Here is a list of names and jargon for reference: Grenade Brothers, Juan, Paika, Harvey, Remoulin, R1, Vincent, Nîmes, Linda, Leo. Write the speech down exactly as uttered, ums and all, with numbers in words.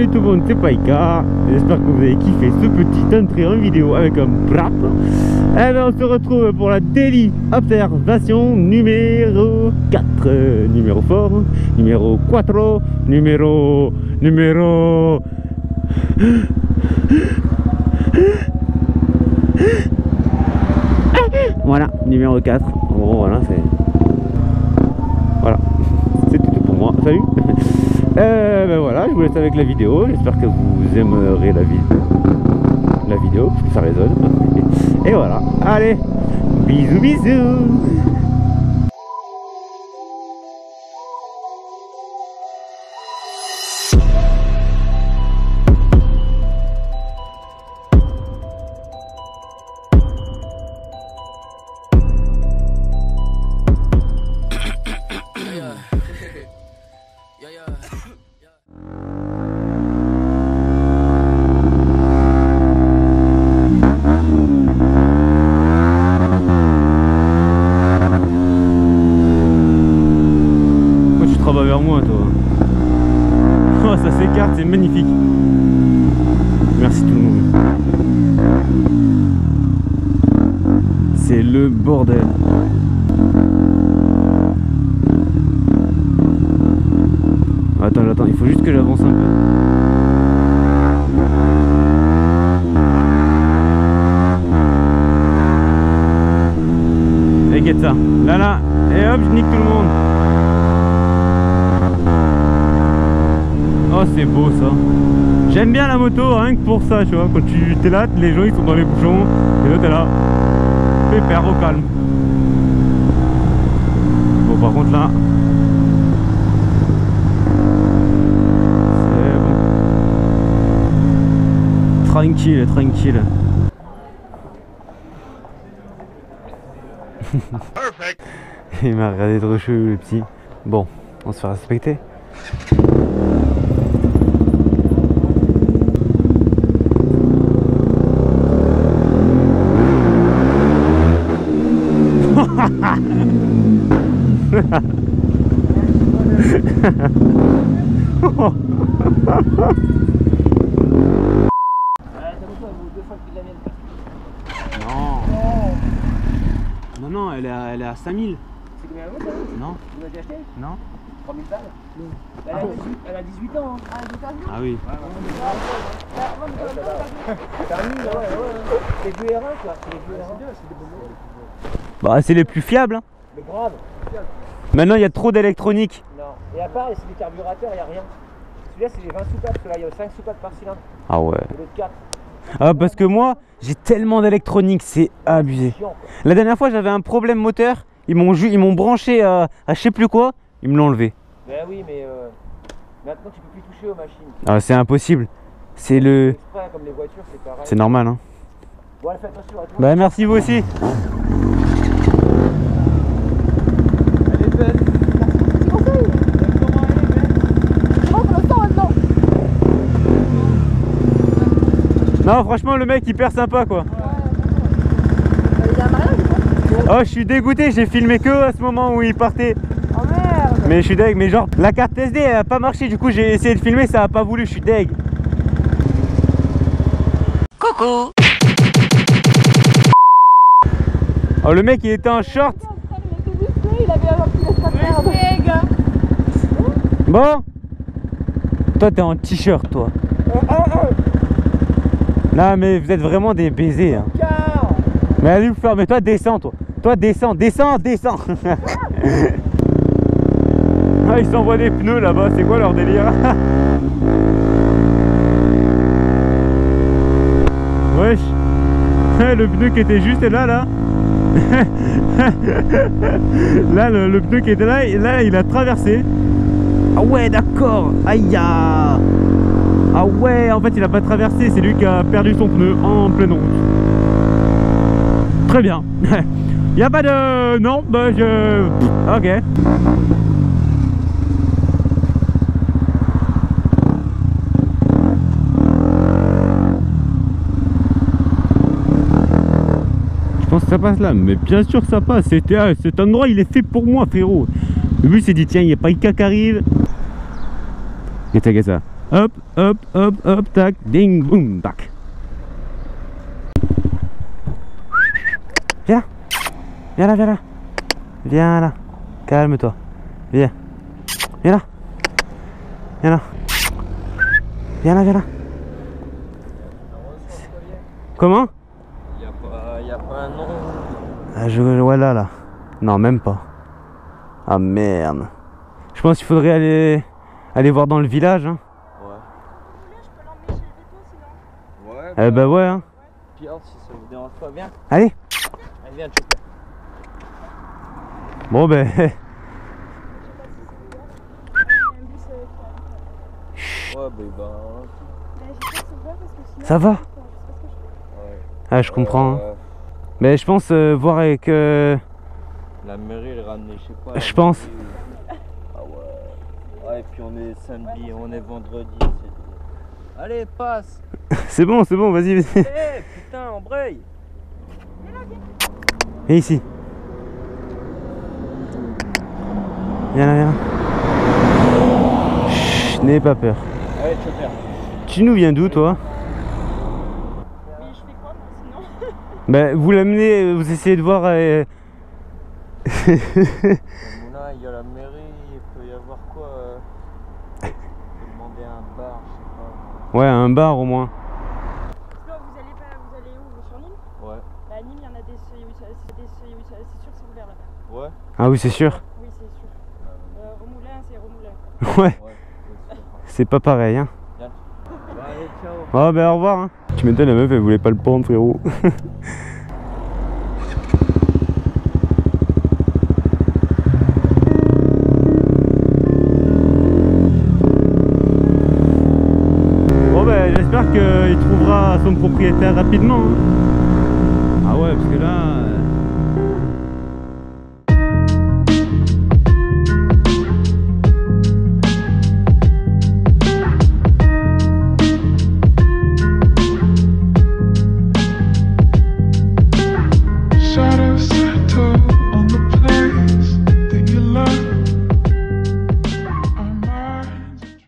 Salut tout le monde, c'est Paika. J'espère que vous avez kiffé ce petit entrée en vidéo avec un plap. Et bien on se retrouve pour la daily observation numéro quatre. Numéro quatre, numéro quatre, numéro... numéro... Voilà, numéro quatre. En gros, voilà, c'est... Voilà, c'est tout pour moi. Salut. Euh, ben voilà, je vous laisse avec la vidéo, j'espère que vous aimerez la, vid la vidéo, parce que ça résonne. Et voilà, allez, bisous bisous. Ça s'écarte, c'est magnifique. Merci tout le monde. C'est le bordel. Attends, attends, il faut juste que j'avance un peu. Et guette ça. Là, là. Et hop, je nique tout le monde. Oh, c'est beau ça. J'aime bien la moto rien que pour ça, tu vois. Quand tu t'es là, les gens ils sont dans les bouchons et là t'es là. Pépère au calme. Bon, par contre là. C'est bon. Tranquille, tranquille. Perfect. Il m'a regardé trop chelou le petit. Bon, on se fait respecter. Non, non, elle est à, elle est à cinq mille. C'est combien la moto? Non. Vous l'avez acheté? Non. trois mille balles? Non. Elle, ah a, dix-huit, elle a dix-huit ans. Hein. Ah, oui. C'est du R un quoi. C'est du R un. Bah, c'est les plus fiables. Hein. Mais grave. Maintenant, il y a trop d'électronique. Non. Et à part, c'est des carburateurs, il n'y a rien. Celui-là, c'est les vingt soupapes. Celui-là, il y a cinq soupapes par cylindre. Ah ouais. Et l'autre quatre. Ah, parce que moi, j'ai tellement d'électronique, c'est abusé. La dernière fois, j'avais un problème moteur, ils m'ont branché à, à je sais plus quoi, ils me l'ont enlevé. Bah oui, mais euh, maintenant tu peux plus toucher aux machines. Ah, c'est impossible. C'est le. Comme les voitures, c'est pareil. C'est normal, hein. Bon, allez, fais attention à toi. Bah, merci vous aussi. Non, franchement, le mec hyper sympa quoi. Oh, je suis dégoûté, j'ai filmé que à ce moment où il partait. Oh merde. Mais je suis deg, mais genre la carte S D elle a pas marché, du coup j'ai essayé de filmer, ça a pas voulu, je suis deg. Coucou. Oh, le mec il était en short. Bon. Toi t'es en t-shirt toi. Non mais vous êtes vraiment des baisers hein. Mais allez vous faire, mais toi descends toi. Toi descends, descends, descends. Ah, ils s'envoient des pneus là-bas, c'est quoi leur délire? Wesh. Le pneu qui était juste là là. Là le, le pneu qui était là, là il a traversé. Ah ouais d'accord. Aïe. Ah ouais, en fait il a pas traversé, c'est lui qui a perdu son pneu en pleine route. Très bien. Il n'y a pas de... Non, bah je... Ok. Je pense que ça passe là, mais bien sûr que ça passe. Cet endroit il est fait pour moi frérot. Le but c'est dit tiens, il y a Paika qui arrive. Qu'est-ce que ça? Hop, hop, hop, hop, tac, ding, boum, tac. Viens là, viens là, viens là. Viens là, calme-toi. Viens, viens là. Viens là. Viens là, viens là. Comment? Il n'y a, a pas un nom. Ah, je vois là, là. Non, même pas. Ah merde. Je pense qu'il faudrait aller, aller voir dans le village. Hein. Ouais. Ouais. Bah, eh bah ouais. Hein. Puis alors, si ça vous dérange pas, viens. Allez. Allez, viens, tu peux. Bon, ben. Bah... Ouais, bah, bah... Ça va. Ah, je comprends. Euh, hein. Mais je pense euh, voir avec... Euh... La mairie, elle ramenait, je sais pas... Je pense. Mairie. Ah ouais... Ouais, et puis on est samedi, on est vendredi. Est... Allez, passe. C'est bon, c'est bon, vas-y, vas-y. Hey, putain, on braille. Et ici. Viens là, viens là. Chut, n'aie pas peur. Allez, tu as peur. Tu nous viens d'où, toi? Bah, vous l'amenez, vous essayez de voir. Euh... il y a la mairie, il peut y avoir quoi euh... Il faut demander un bar, je sais pas. Ouais, un bar au moins. Non, vous allez pas, vous allez où? Sur Nîmes? Ouais. Bah, à Nîmes, il y en a des. C'est sûr, c'est ouvert là-bas. Ouais. Ah oui, c'est sûr. Oui, c'est sûr. Euh, Remoulin, c'est Remoulin. Ouais. Ouais, c'est pas pareil, hein. Bien. Bah, allez, ciao. Ah, bah, au revoir, hein. Tu m'étonnes, la meuf elle voulait pas le prendre, frérot. Bon ben j'espère qu'il trouvera son propriétaire rapidement. Ah ouais, parce que là...